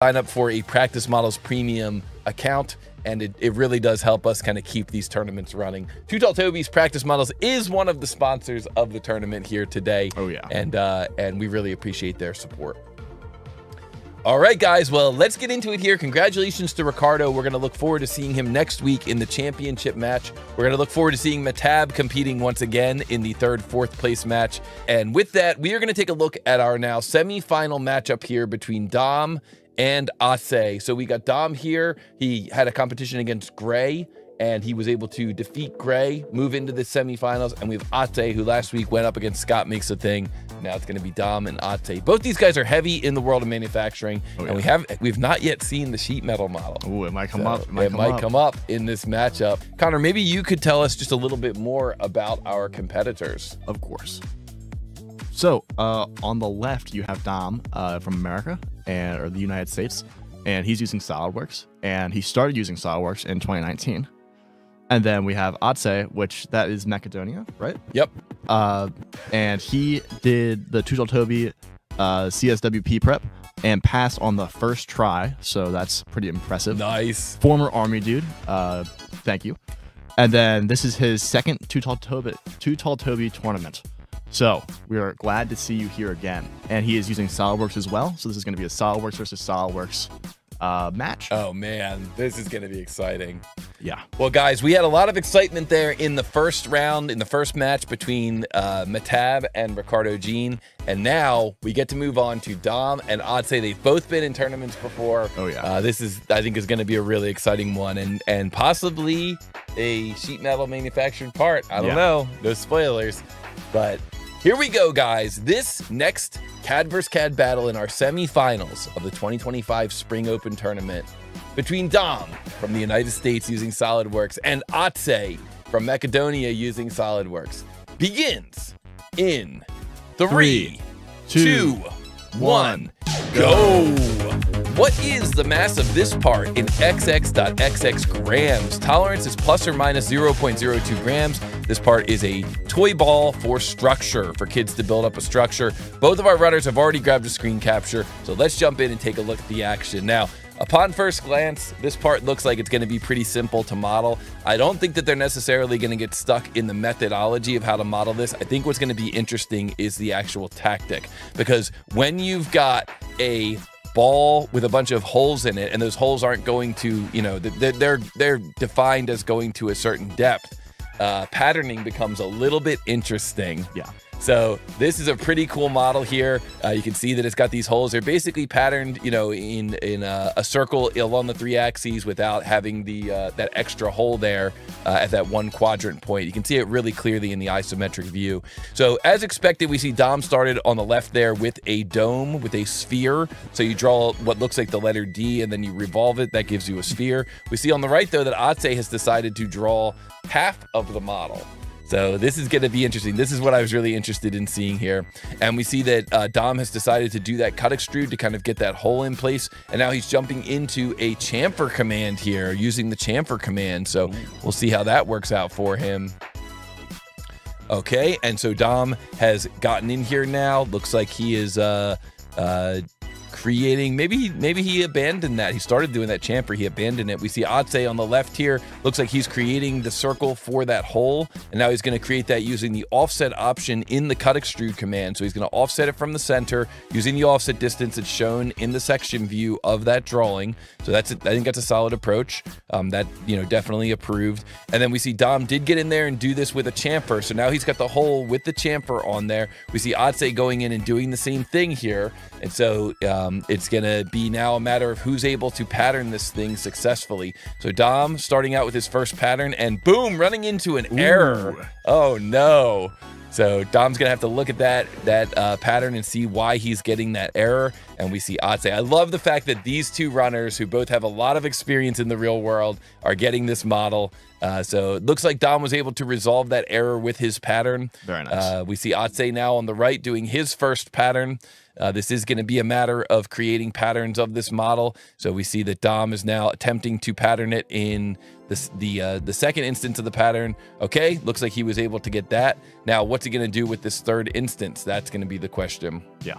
Sign up for a Practice Models Premium account, and it really does help us kind of keep these tournaments running. TooTallToby's Practice Models is one of the sponsors of the tournament here today. Oh yeah, and we really appreciate their support. All right, guys. Well, let's get into it here. Congratulations to Ricardo. We're going to look forward to seeing him next week in the championship match. We're going to look forward to seeing Matab competing once again in the third, fourth place match. And with that, we are going to take a look at our now semifinal matchup here between Dom and Ace. So we got Dom here. He had a competition against Gray, and he was able to defeat Gray, move into the semifinals. And we have Ace, who last week went up against Scott Makes a Thing. Now it's going to be Dom and Ace. Both these guys are heavy in the world of manufacturing, and we've not yet seen the sheet metal model. Ooh, it might come up. It might come up in this matchup. Connor, maybe you could tell us just a little bit more about our competitors. Of course. So on the left, you have Dom from America, or the United States, and he's using SolidWorks, and he started using SolidWorks in 2019. And then we have Ace, which that is Macedonia, right? Yep. And he did the TooTallToby CSWP prep and passed on the first try, so that's pretty impressive. Nice. Former Army dude, thank you. And then this is his second TooTallToby tournament. So we are glad to see you here again. And he is using SolidWorks as well, so this is going to be a SolidWorks versus SolidWorks match. Oh man, this is going to be exciting. Yeah. Well, guys, we had a lot of excitement there in the first round, in the first match between Matab and Ricardo Jean. And now we get to move on to Dom and Ace. They've both been in tournaments before. Oh yeah. This is, I think, is going to be a really exciting one, and possibly a sheet metal manufactured part. I don't know. No spoilers, but here we go, guys. This next CAD vs. CAD battle in our semifinals of the 2025 Spring Open Tournament between Dom from the United States using SolidWorks and Ace from Macedonia using SolidWorks begins in 3, 2, 1, go. What is the mass of this part in XX.XX grams? Tolerance is plus or minus 0.02 grams. This part is a toy ball for structure, for kids to build up a structure. Both of our runners have already grabbed a screen capture, so let's jump in and take a look at the action. Now, upon first glance, this part looks like it's going to be pretty simple to model. I don't think that they're necessarily going to get stuck in the methodology of how to model this. I think what's going to be interesting is the actual tactic, because when you've got a ball with a bunch of holes in it, and those holes aren't going to, you know, they're defined as going to a certain depth, patterning becomes a little bit interesting. Yeah. So this is a pretty cool model here. You can see that it's got these holes. They're basically patterned, you know, in a circle along the three axes without having the that extra hole there at that one quadrant point. You can see it really clearly in the isometric view. So as expected, we see Dom started on the left there with a dome, with a sphere. So you draw what looks like the letter D and then you revolve it. That gives you a sphere. We see on the right, though, that Ace has decided to draw half of the model. So this is going to be interesting. This is what I was really interested in seeing here. And we see that Dom has decided to do that cut extrude to kind of get that hole in place. And now he's jumping into a chamfer command here, using the chamfer command. So we'll see how that works out for him. Okay, and so Dom has gotten in here now. Looks like he is creating, maybe he abandoned that. He started doing that chamfer, he abandoned it. We see Ace on the left here. Looks like he's creating the circle for that hole, and now he's going to create that using the offset option in the cut extrude command. So he's going to offset it from the center using the offset distance that's shown in the section view of that drawing. So that's it. I think that's a solid approach. That, you know, definitely approved. And then we see Dom did get in there and do this with a chamfer. So now he's got the hole with the chamfer on there. We see Ace going in and doing the same thing here, and so it's going to be now a matter of who's able to pattern this thing successfully. So Dom starting out with his first pattern and boom, running into an error. Oh no. So Dom's going to have to look at that pattern and see why he's getting that error. And we see Ace. I love the fact that these two runners, who both have a lot of experience in the real world, are getting this model. So it looks like Dom was able to resolve that error with his pattern. Very nice. We see Ace now on the right doing his first pattern. This is going to be a matter of creating patterns of this model. So we see that Dom is now attempting to pattern it in the second instance of the pattern. Okay, looks like he was able to get that. Now, what's he going to do with this third instance? That's going to be the question. Yeah.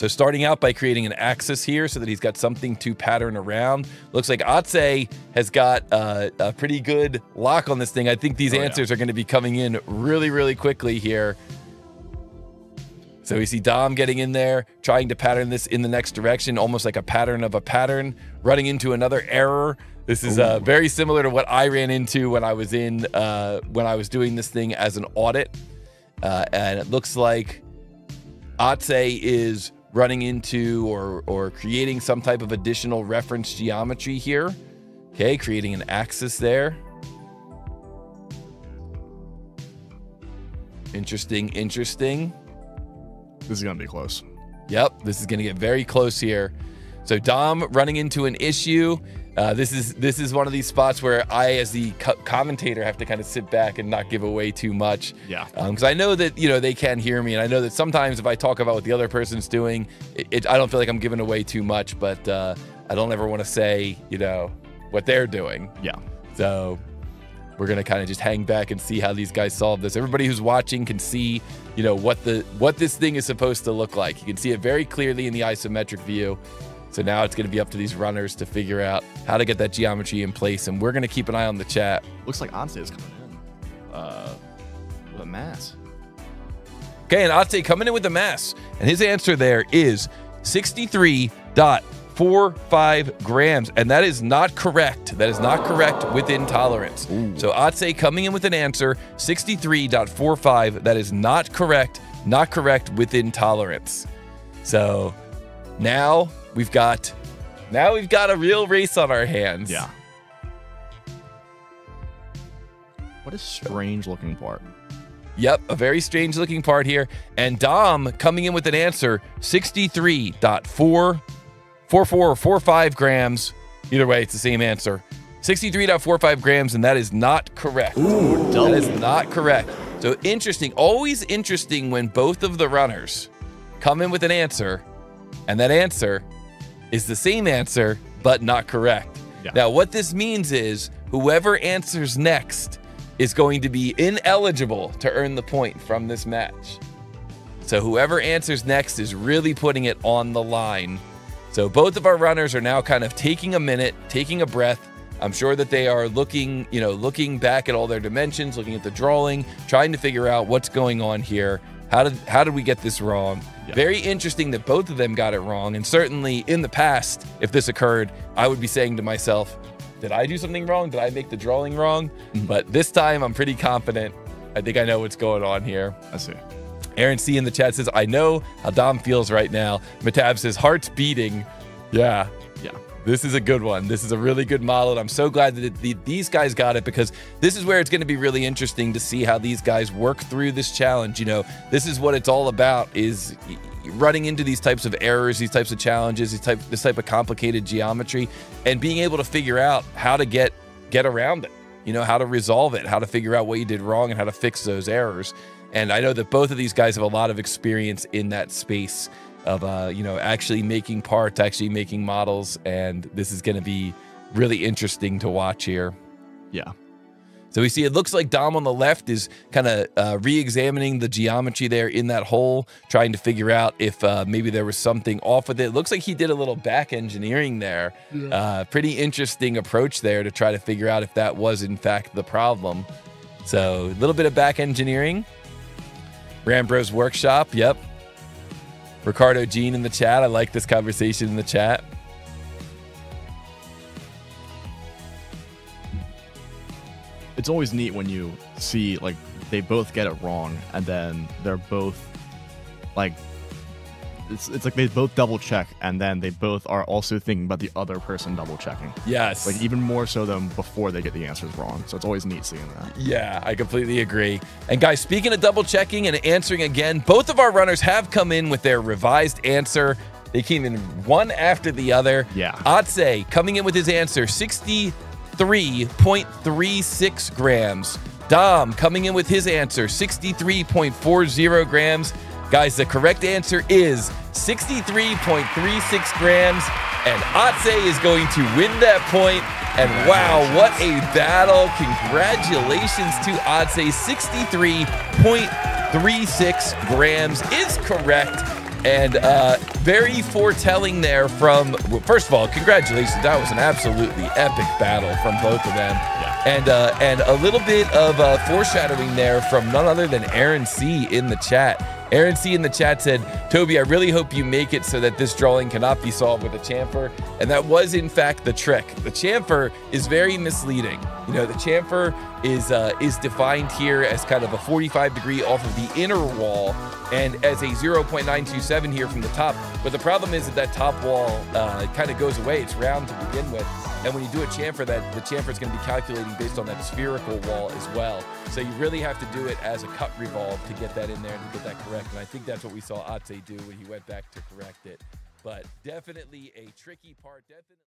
So starting out by creating an axis here so that he's got something to pattern around. Looks like Atse has got a pretty good lock on this thing. I think these answers are going to be coming in really, really quickly here. So we see Dom getting in there, trying to pattern this in the next direction, almost like a pattern of a pattern, running into another error. This is very similar to what I ran into when I was in when I was doing this thing as an audit. And it looks like Atse is running into or creating some type of additional reference geometry here. Okay, creating an axis there. Interesting, interesting. This is going to be close. Yep, this is going to get very close here. So Dom running into an issue. This is one of these spots where I, as the commentator, have to kind of sit back and not give away too much. Yeah. Because I know that, you know, they can hear me, and I know that sometimes if I talk about what the other person's doing, I don't feel like I'm giving away too much, but I don't ever want to say, you know, what they're doing. Yeah. So we're going to kind of just hang back and see how these guys solve this. Everybody who's watching can see, you know, what this thing is supposed to look like. You can see it very clearly in the isometric view. So now it's going to be up to these runners to figure out how to get that geometry in place. And we're going to keep an eye on the chat. Looks like Atse is coming in with a mass. Okay, and Atse coming in with a mass. And his answer there is 63.45 grams, and that is not correct. That is not correct within tolerance. Ooh. So Atse coming in with an answer 63.45. that is not correct, not correct within tolerance. So now we've got a real race on our hands. Yeah. What a strange looking part. Yep, a very strange looking part here. And Dom coming in with an answer 63.44 or 45 grams. Either way, it's the same answer. 63.45 grams, and that is not correct. Ooh, that is not correct. So interesting, always interesting when both of the runners come in with an answer, and that answer is the same answer, but not correct. Yeah. Now, what this means is whoever answers next is going to be ineligible to earn the point from this match. So whoever answers next is really putting it on the line. So both of our runners are now kind of taking a minute, taking a breath. I'm sure that they are looking, you know, looking back at all their dimensions, looking at the drawing, trying to figure out what's going on here. How did we get this wrong? Yeah. Very interesting that both of them got it wrong. And certainly in the past, if this occurred, I would be saying to myself, did I do something wrong? Did I make the drawing wrong? But this time I'm pretty confident. I think I know what's going on here. I see. Aaron C in the chat says, I know how Dom feels right now. Matab says, heart's beating. Yeah. Yeah. This is a good one. This is a really good model. And I'm so glad that these guys got it, because this is where it's going to be really interesting to see how these guys work through this challenge. You know, this is what it's all about, is running into these types of errors, these types of challenges, this type of complicated geometry, and being able to figure out how to get around it, you know, how to resolve it, how to figure out what you did wrong and how to fix those errors. And I know that both of these guys have a lot of experience in that space of, you know, actually making parts, actually making models. And this is going to be really interesting to watch here. Yeah. So we see it looks like Dom on the left is kind of re-examining the geometry there in that hole, trying to figure out if maybe there was something off with it. It looks like he did a little back engineering there. Yeah. Pretty interesting approach there to try to figure out if that was, in fact, the problem. So a little bit of back engineering. Rambro's workshop, yep. Ricardo Jean in the chat. I like this conversation in the chat. It's always neat when you see, like, they both get it wrong, and then they're both, like, it's like they both double check, and then they both are also thinking about the other person double checking. Yes. Like even more so than before they get the answers wrong. So it's always neat seeing that. Yeah, I completely agree. And guys, speaking of double checking and answering again, both of our runners have come in with their revised answer. They came in one after the other. Yeah. Atse coming in with his answer, 63.36 grams. Dom coming in with his answer, 63.40 grams. Guys, the correct answer is 63.36 grams, and Atse is going to win that point. And wow, what a battle. Congratulations to Atse. 63.36 grams is correct. And very foretelling there from, well, first of all, congratulations. That was an absolutely epic battle from both of them. Yeah. And a little bit of foreshadowing there from none other than Aaron C. in the chat. Aaron C. in the chat said, Toby, I really hope you make it so that this drawing cannot be solved with a chamfer. And that was, in fact, the trick. The chamfer is very misleading. You know, the chamfer is defined here as kind of a 45 degree off of the inner wall and as a 0.927 here from the top. But the problem is that that top wall kind of goes away. It's round to begin with. And when you do a chamfer, that the chamfer is going to be calculating based on that spherical wall as well. So you really have to do it as a cut revolve to get that in there and to get that correct. And I think that's what we saw Atse do when he went back to correct it. But definitely a tricky part. Definitely.